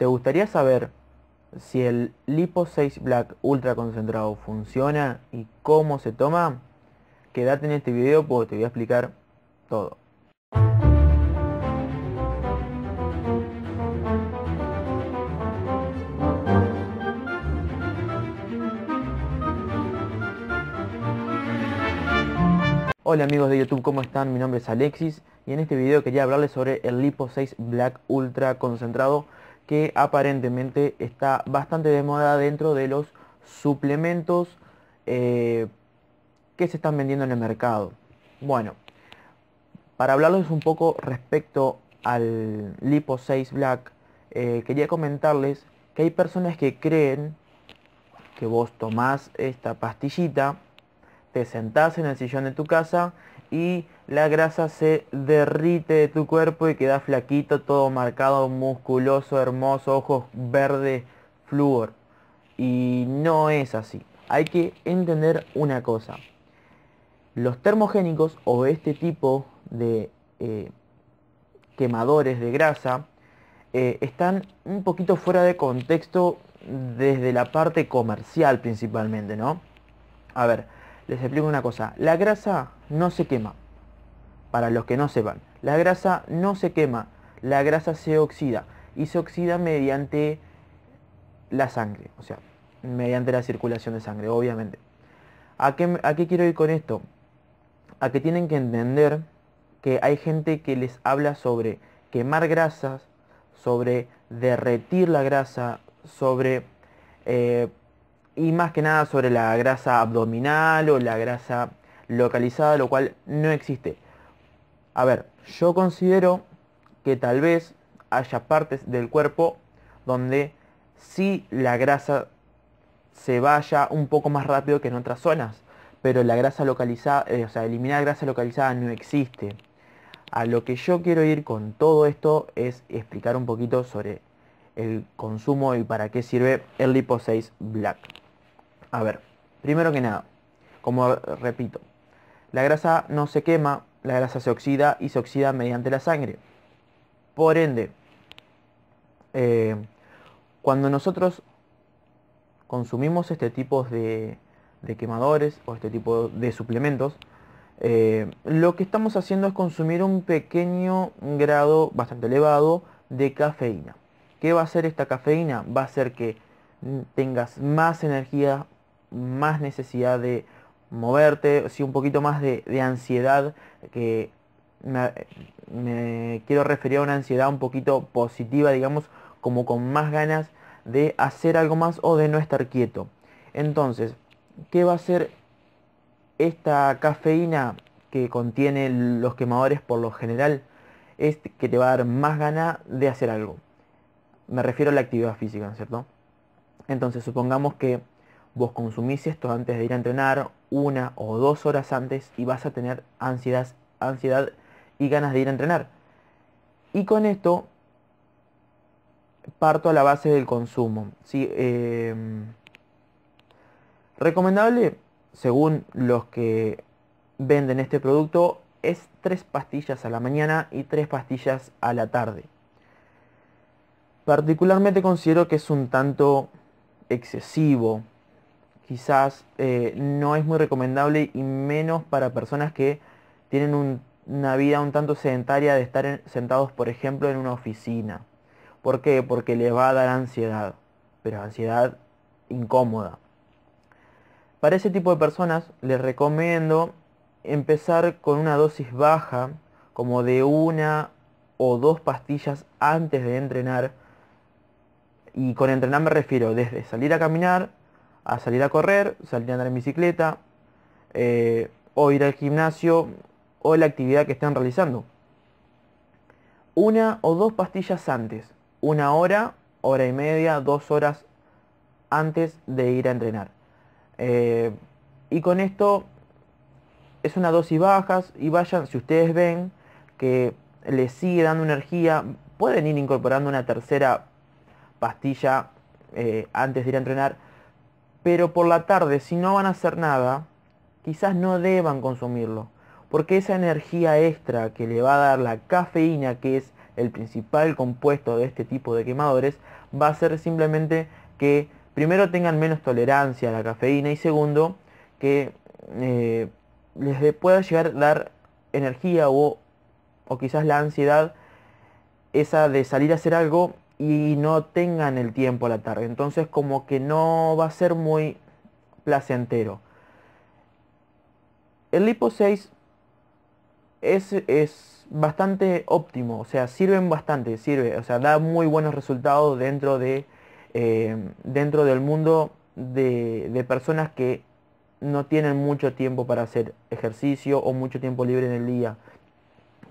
¿Te gustaría saber si el Lipo 6 Black Ultra Concentrado funciona y cómo se toma? Quédate en este video porque te voy a explicar todo. Hola amigos de YouTube, ¿cómo están? Mi nombre es Alexis y en este video quería hablarles sobre el Lipo 6 Black Ultra Concentrado, que aparentemente está bastante de moda dentro de los suplementos que se están vendiendo en el mercado. Bueno, para hablarles un poco respecto al Lipo 6 Black, quería comentarles que hay personas que creen que vos tomás esta pastillita, te sentás en el sillón de tu casa y la grasa se derrite de tu cuerpo y quedás flaquito, todo marcado, musculoso, hermoso, ojos verde, flúor. Y no es así. Hay que entender una cosa. Los termogénicos o este tipo de quemadores de grasa están un poquito fuera de contexto desde la parte comercial principalmente, ¿no? A ver, les explico una cosa. La grasa no se quema. Para los que no sepan, la grasa no se quema. La grasa se oxida. Y se oxida mediante la sangre. O sea, mediante la circulación de sangre, obviamente. ¿A qué quiero ir con esto? A que tienen que entender que hay gente que les habla sobre quemar grasas, sobre derretir la grasa, sobre... y más que nada sobre la grasa abdominal o la grasa localizada, lo cual no existe. A ver, yo considero que tal vez haya partes del cuerpo donde sí la grasa se vaya un poco más rápido que en otras zonas. Pero la grasa localizada, o sea, eliminar grasa localizada no existe. A lo que yo quiero ir con todo esto es explicar un poquito sobre el consumo y para qué sirve el Lipo 6 Black. A ver, primero que nada, como repito, la grasa no se quema, la grasa se oxida y se oxida mediante la sangre. Por ende, cuando nosotros consumimos este tipo de quemadores o este tipo de suplementos, lo que estamos haciendo es consumir un pequeño grado bastante elevado de cafeína. ¿Qué va a hacer esta cafeína? Va a hacer que tengas más energía, más necesidad de moverte, sí, un poquito más de ansiedad, que me quiero referir a una ansiedad un poquito positiva, digamos, como con más ganas de hacer algo más o de no estar quieto. Entonces, ¿qué va a hacer esta cafeína que contiene los quemadores por lo general? Es que te va a dar más ganas de hacer algo. Me refiero a la actividad física, ¿no es cierto? Entonces, supongamos que vos consumís esto antes de ir a entrenar, 1 o 2 horas antes, y vas a tener ansiedad y ganas de ir a entrenar. Y con esto parto a la base del consumo, ¿sí? Recomendable, según los que venden este producto, es 3 pastillas a la mañana y 3 pastillas a la tarde. Particularmente considero que es un tanto excesivo. Quizás no es muy recomendable, y menos para personas que tienen una vida un tanto sedentaria de estar sentados, por ejemplo, en una oficina. ¿Por qué? Porque les va a dar ansiedad, pero ansiedad incómoda. Para ese tipo de personas les recomiendo empezar con una dosis baja, como de 1 o 2 pastillas antes de entrenar. Y con entrenar me refiero desde salir a caminar, a salir a correr, salir a andar en bicicleta, o ir al gimnasio, o la actividad que estén realizando. 1 o 2 pastillas antes, 1 hora, 1 hora y media, 2 horas antes de ir a entrenar. Y con esto es una dosis bajas, y vayan, si ustedes ven que les sigue dando energía, pueden ir incorporando una tercera pastilla antes de ir a entrenar. Pero por la tarde, si no van a hacer nada, quizás no deban consumirlo, porque esa energía extra que le va a dar la cafeína, que es el principal compuesto de este tipo de quemadores va a ser simplemente que primero tengan menos tolerancia a la cafeína y segundo que les pueda llegar a dar energía o quizás la ansiedad esa de salir a hacer algo y no tengan el tiempo a la tarde. Entonces como que no va a ser muy placentero. El Lipo 6 es bastante óptimo, o sea, sirve, o sea, da muy buenos resultados dentro del mundo de personas que no tienen mucho tiempo para hacer ejercicio o mucho tiempo libre en el día.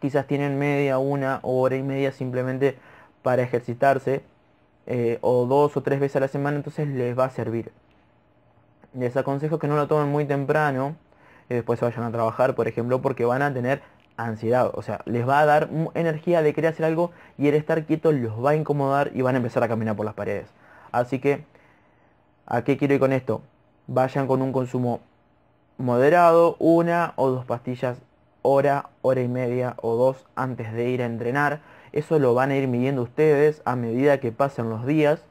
Quizás tienen media, una o hora y media simplemente para ejercitarse, o 2 o 3 veces a la semana, entonces les va a servir. Les aconsejo que no lo tomen muy temprano y después se vayan a trabajar, por ejemplo, porque van a tener ansiedad. O sea, les va a dar energía de querer hacer algo y el estar quieto los va a incomodar y van a empezar a caminar por las paredes. Así que, ¿a qué quiero ir con esto? Vayan con un consumo moderado, 1 o 2 pastillas, hora, hora y media o 2 antes de ir a entrenar. Eso lo van a ir midiendo ustedes a medida que pasen los días.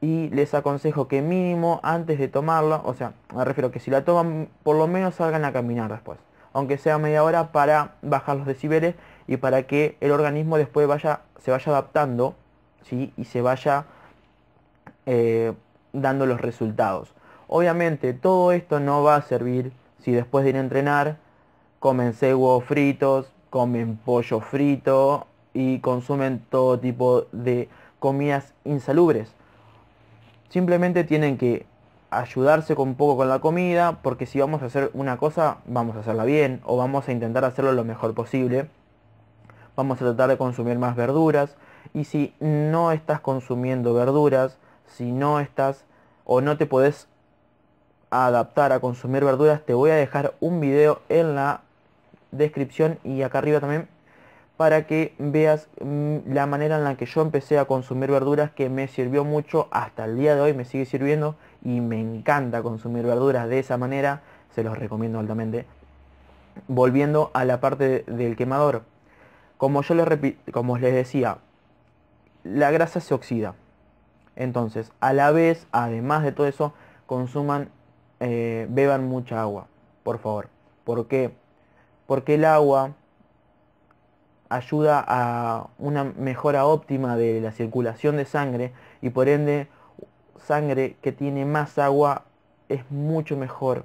Y les aconsejo que mínimo antes de tomarla, o sea, me refiero que si la toman, por lo menos salgan a caminar después, aunque sea media hora, para bajar los decibeles y para que el organismo después se vaya adaptando, ¿sí? Y se vaya dando los resultados. Obviamente todo esto no va a servir si después de ir a entrenar comencé huevos fritos, comen pollo frito y consumen todo tipo de comidas insalubres. Simplemente tienen que ayudarse un poco con la comida, porque si vamos a hacer una cosa, vamos a hacerla bien o vamos a intentar hacerlo lo mejor posible. Vamos a tratar de consumir más verduras, y si no estás consumiendo verduras, si no estás o no te podés adaptar a consumir verduras, te voy a dejar un video en la descripción y acá arriba también, para que veas la manera en la que yo empecé a consumir verduras, que me sirvió mucho hasta el día de hoy, me sigue sirviendo y me encanta consumir verduras de esa manera, se los recomiendo altamente. Volviendo a la parte del quemador, como les decía, la grasa se oxida. Entonces, a la vez, además de todo eso, beban mucha agua, por favor. ¿Por qué? Porque el agua ayuda a una mejora óptima de la circulación de sangre, y por ende sangre que tiene más agua es mucho mejor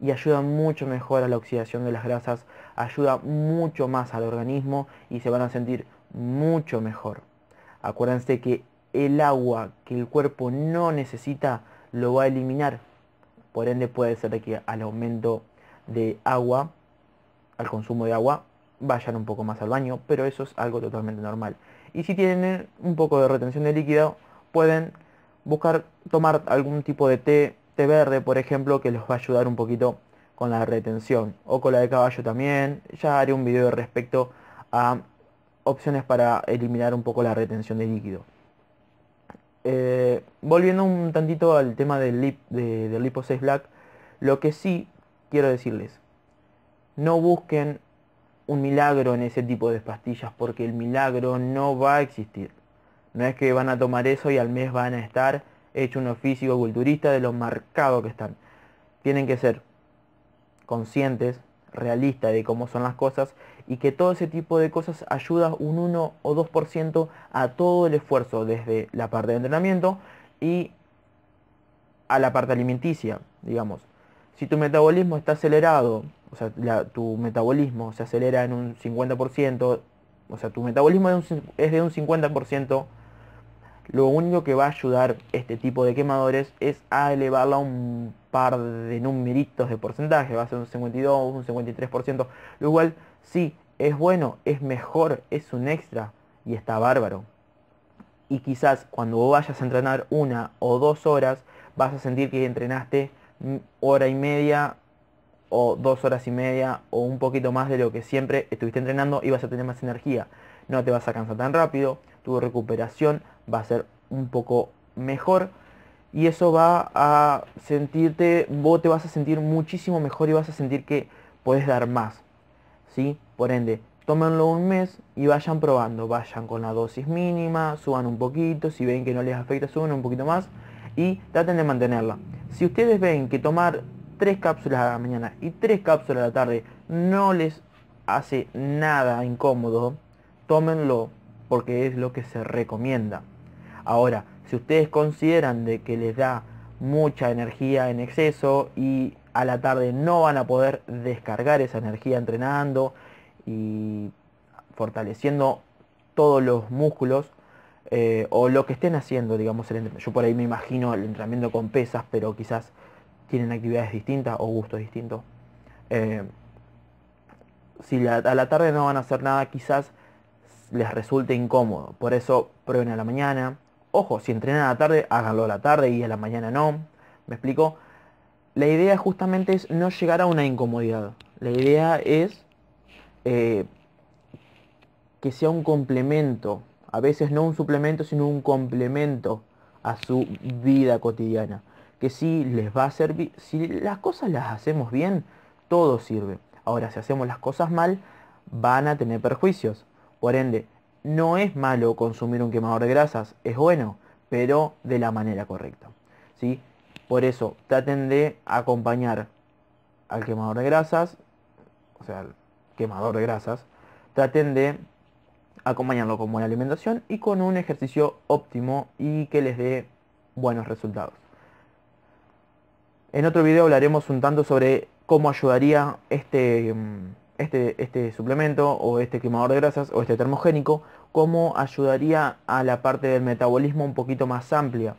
y ayuda mucho mejor a la oxidación de las grasas, ayuda mucho más al organismo y se van a sentir mucho mejor. Acuérdense que el agua que el cuerpo no necesita lo va a eliminar, por ende puede ser que al aumento de agua, al consumo de agua, vayan un poco más al baño, pero eso es algo totalmente normal. Y si tienen un poco de retención de líquido, pueden buscar tomar algún tipo de té verde, por ejemplo, que les va a ayudar un poquito con la retención, o cola de caballo también. Ya haré un video respecto a opciones para eliminar un poco la retención de líquido. Volviendo un tantito al tema del Lipo 6 Black, lo que sí quiero decirles, no busquen un milagro en ese tipo de pastillas, porque el milagro no va a existir. No es que van a tomar eso y al mes van a estar hecho unos físico-culturistas de lo marcado que están. Tienen que ser conscientes, realistas de cómo son las cosas, y que todo ese tipo de cosas ayuda un 1 o 2% a todo el esfuerzo, desde la parte de entrenamiento y a la parte alimenticia, digamos. Si tu metabolismo está acelerado, o sea, tu metabolismo se acelera en un 50%, o sea, tu metabolismo es de un 50%, lo único que va a ayudar este tipo de quemadores es a elevarla un par de numeritos de porcentaje, va a ser un 52, un 53%, lo cual sí, es bueno, es mejor, es un extra y está bárbaro. Y quizás cuando vayas a entrenar 1 o 2 horas, vas a sentir que entrenaste hora y media o 2 horas y media o un poquito más de lo que siempre estuviste entrenando, y vas a tener más energía, no te vas a cansar tan rápido, tu recuperación va a ser un poco mejor, y eso va a sentirte, vos te vas a sentir muchísimo mejor y vas a sentir que podés dar más, ¿sí? Por ende, tómenlo un mes y vayan probando, vayan con la dosis mínima, suban un poquito, si ven que no les afecta suben un poquito más y traten de mantenerla. Si ustedes ven que tomar 3 cápsulas a la mañana y 3 cápsulas a la tarde no les hace nada incómodo, tómenlo porque es lo que se recomienda. Ahora, si ustedes consideran de que les da mucha energía en exceso y a la tarde no van a poder descargar esa energía entrenando y fortaleciendo todos los músculos o lo que estén haciendo, digamos, yo por ahí me imagino el entrenamiento con pesas, pero quizás tienen actividades distintas o gustos distintos. Si a la tarde no van a hacer nada, quizás les resulte incómodo, por eso prueben a la mañana. Ojo, si entrenan a la tarde, háganlo a la tarde y a la mañana no. ¿Me explico? La idea justamente es no llegar a una incomodidad. La idea es que sea un complemento. A veces no un suplemento, sino un complemento a su vida cotidiana. Que si les va a servir, si las cosas las hacemos bien, todo sirve. Ahora, si hacemos las cosas mal, van a tener perjuicios. Por ende, no es malo consumir un quemador de grasas, es bueno, pero de la manera correcta, ¿sí? Por eso, traten de acompañar al quemador de grasas, o sea, al quemador de grasas, traten de acompañarlo con buena alimentación y con un ejercicio óptimo y que les dé buenos resultados. En otro video hablaremos un tanto sobre cómo ayudaría este suplemento o este quemador de grasas o este termogénico, cómo ayudaría a la parte del metabolismo un poquito más amplia.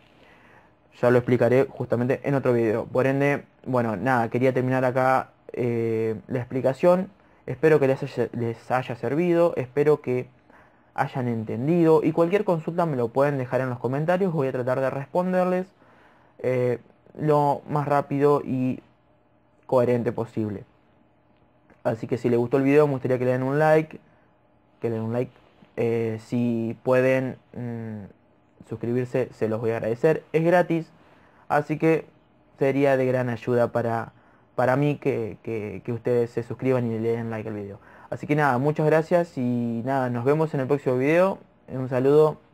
Ya lo explicaré justamente en otro video. Por ende, bueno, nada, quería terminar acá la explicación. Espero que les haya servido, espero que hayan entendido y cualquier consulta me lo pueden dejar en los comentarios. Voy a tratar de responderles lo más rápido y coherente posible. Así que si les gustó el video, me gustaría que le den un like. Si pueden suscribirse, se los voy a agradecer. Es gratis, así que sería de gran ayuda para mí que ustedes se suscriban y le den like al video. Así que nada, muchas gracias y nada, nos vemos en el próximo video. Un saludo.